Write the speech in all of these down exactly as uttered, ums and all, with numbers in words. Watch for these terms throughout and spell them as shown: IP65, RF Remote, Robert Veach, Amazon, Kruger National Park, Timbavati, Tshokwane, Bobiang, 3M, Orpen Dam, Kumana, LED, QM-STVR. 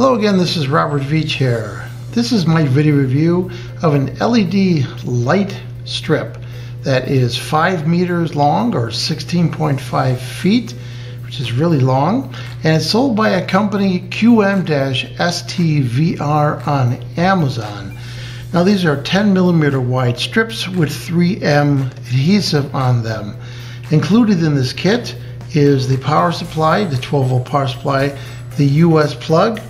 Hello again, this is Robert Veach here. This is my video review of an L E D light strip that is five meters long, or sixteen point five feet, which is really long, and it's sold by a company, Q M S T V R, on Amazon. Now these are ten millimeter wide strips with three M adhesive on them. Included in this kit is the power supply, the twelve volt power supply, the U S plug,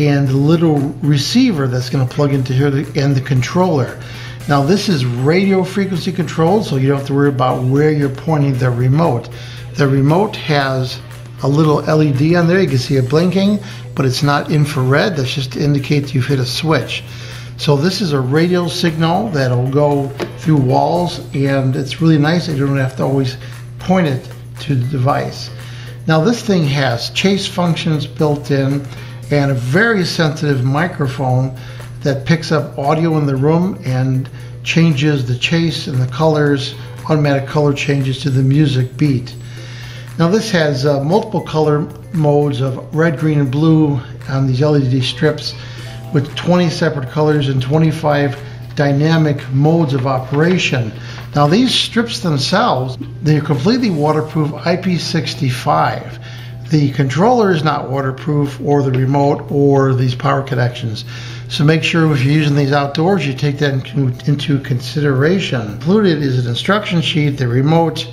and the little receiver that's going to plug into here, and the controller. Now this is radio frequency controlled, so you don't have to worry about where you're pointing the remote. The remote has a little L E D on there, you can see it blinking, but it's not infrared, that's just to indicate you've hit a switch. So this is a radio signal that'll go through walls, and it's really nice that you don't have to always point it to the device. Now this thing has chase functions built in, and a very sensitive microphone that picks up audio in the room and changes the chase and the colors, automatic color changes to the music beat. Now this has uh, multiple color modes of red, green, and blue on these L E D strips, with twenty separate colors and twenty-five dynamic modes of operation. Now these strips themselves, they're completely waterproof, I P sixty-five. The controller is not waterproof, or the remote, or these power connections. So make sure if you're using these outdoors, you take that into consideration. Included is an instruction sheet, the remote,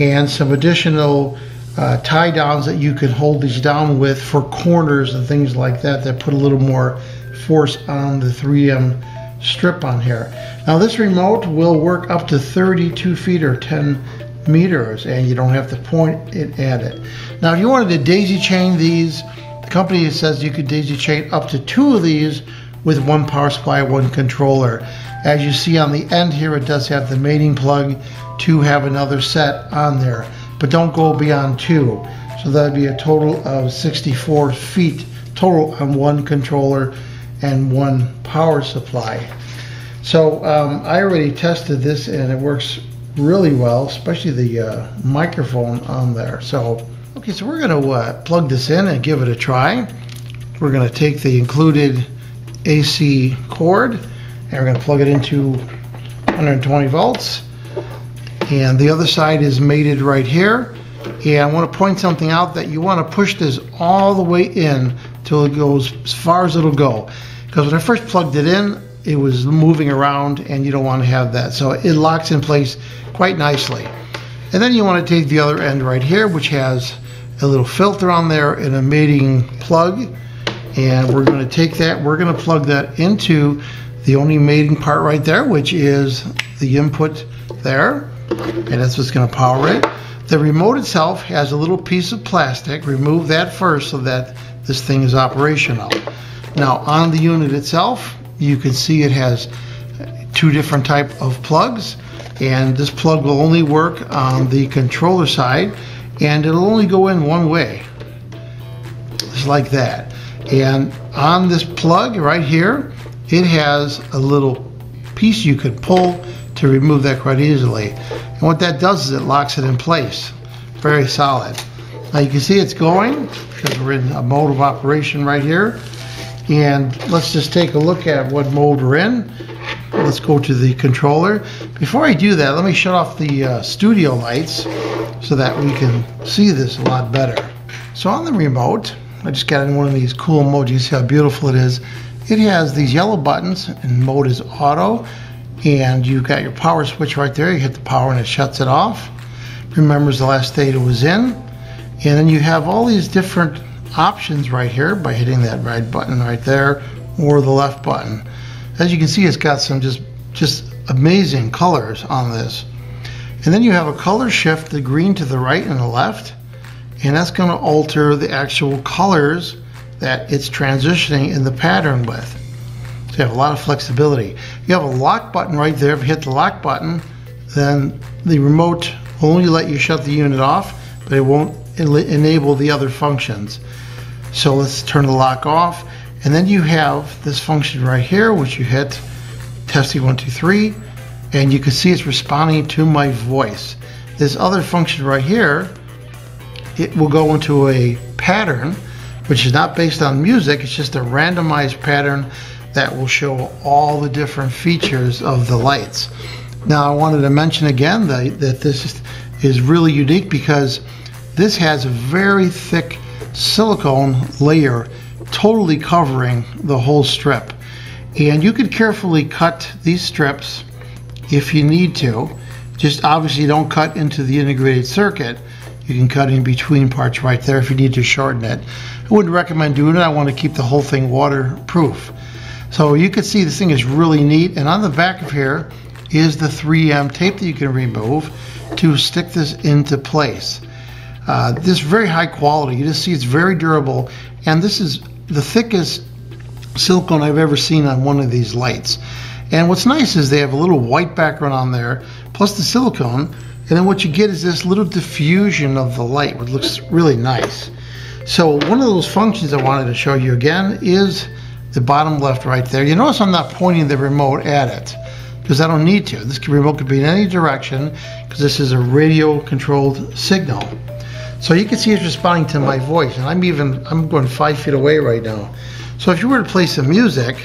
and some additional uh, tie downs that you could hold these down with for corners and things like that, that put a little more force on the three M strip on here. Now this remote will work up to thirty-two feet or ten meters, and you don't have to point it at it. Now if you wanted to daisy chain these, the company says you could daisy chain up to two of these with one power supply, one controller. As you see on the end here, it does have the mating plug to have another set on there, but don't go beyond two. So that'd be a total of sixty-four feet total on one controller and one power supply. So um, I already tested this and it works really well, especially the uh, microphone on there. So, okay, so we're gonna uh, plug this in and give it a try. We're gonna take the included A C cord and we're gonna plug it into one hundred twenty volts. And the other side is mated right here. And I wanna point something out, that you wanna push this all the way in till it goes as far as it'll go. Because when I first plugged it in, it was moving around, and you don't want to have that. So it locks in place quite nicely. And then you want to take the other end right here, which has a little filter on there and a mating plug. And we're going to take that, we're going to plug that into the only mating part right there, which is the input there. And that's what's going to power it. The remote itself has a little piece of plastic. Remove that first so that this thing is operational. Now on the unit itself, you can see it has two different type of plugs, and this plug will only work on the controller side, and it'll only go in one way, just like that. And on this plug right here, it has a little piece you could pull to remove that quite easily. And what that does is it locks it in place, very solid. Now you can see it's going, because we're in a mode of operation right here. And let's just take a look at what mode we're in. Let's go to the controller. Before I do that, let me shut off the uh, studio lights so that we can see this a lot better. So on the remote, I just got in one of these cool emojis, see how beautiful it is. It has these yellow buttons, and mode is auto. And you've got your power switch right there. You hit the power and it shuts it off. Remembers the last state it was in. And then you have all these different options right here by hitting that right button right there, or the left button. As you can see, it's got some just just amazing colors on this. And then you have a color shift, the green to the right and the left, and that's going to alter the actual colors that it's transitioning in the pattern with. So you have a lot of flexibility. You have a lock button right there. If you hit the lock button, then the remote will only let you shut the unit off, but it won't enable the other functions. So let's turn the lock off, and then you have this function right here, which you hit testing one two three, and you can see it's responding to my voice. This other function right here, it will go into a pattern, which is not based on music. It's just a randomized pattern that will show all the different features of the lights. Now I wanted to mention again that, that this is really unique because this has a very thick silicone layer totally covering the whole strip. And you could carefully cut these strips if you need to. Just obviously don't cut into the integrated circuit. You can cut in between parts right there if you need to shorten it. I wouldn't recommend doing it. I want to keep the whole thing waterproof. So you can see this thing is really neat. And on the back of here is the three M tape that you can remove to stick this into place. Uh, this is very high quality. You just see it's very durable. And this is the thickest silicone I've ever seen on one of these lights. And what's nice is they have a little white background on there, plus the silicone. And then what you get is this little diffusion of the light, which looks really nice. So one of those functions I wanted to show you again is the bottom left right there. You notice I'm not pointing the remote at it because I don't need to. This remote could be in any direction because this is a radio controlled signal. So you can see it's responding to my voice, and I'm even, I'm going five feet away right now. So if you were to play some music,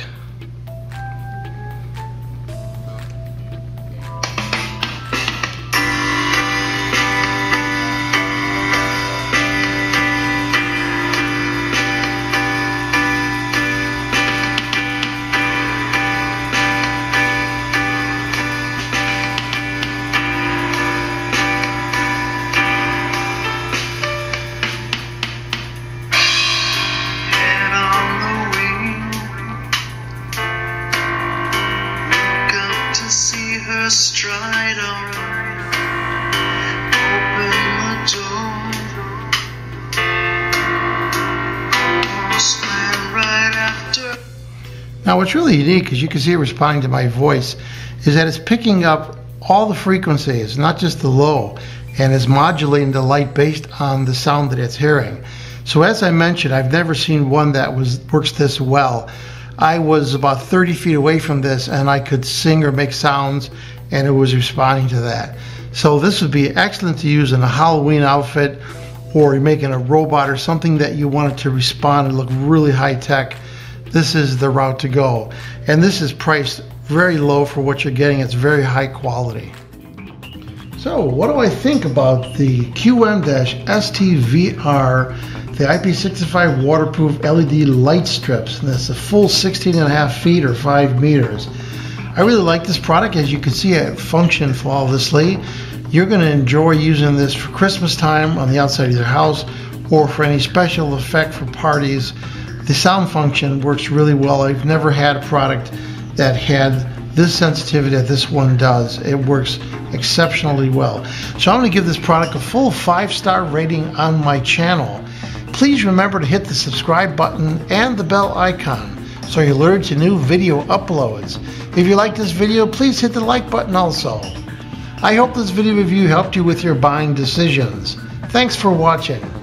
stride on, open the door, stand right after. Now what's really unique is you can see it responding to my voice is that it's picking up all the frequencies, not just the low, and is modulating the light based on the sound that it's hearing. So as I mentioned, I've never seen one that was works this well. I was about thirty feet away from this and I could sing or make sounds and it was responding to that. So this would be excellent to use in a Halloween outfit, or you're making a robot or something that you want it to respond and look really high tech. This is the route to go. And this is priced very low for what you're getting. It's very high quality. So what do I think about the Q M S T V R? The I P sixty-five waterproof L E D light strips, and that's a full sixteen and a half feet or five meters. I really like this product. As you can see, it functioned flawlessly. You're going to enjoy using this for Christmas time on the outside of your house, or for any special effect for parties. The sound function works really well. I've never had a product that had this sensitivity that this one does. It works exceptionally well. So I'm going to give this product a full five star rating on my channel. Please remember to hit the subscribe button and the bell icon so you're alerted to new video uploads. If you like this video, please hit the like button also. I hope this video review helped you with your buying decisions. Thanks for watching.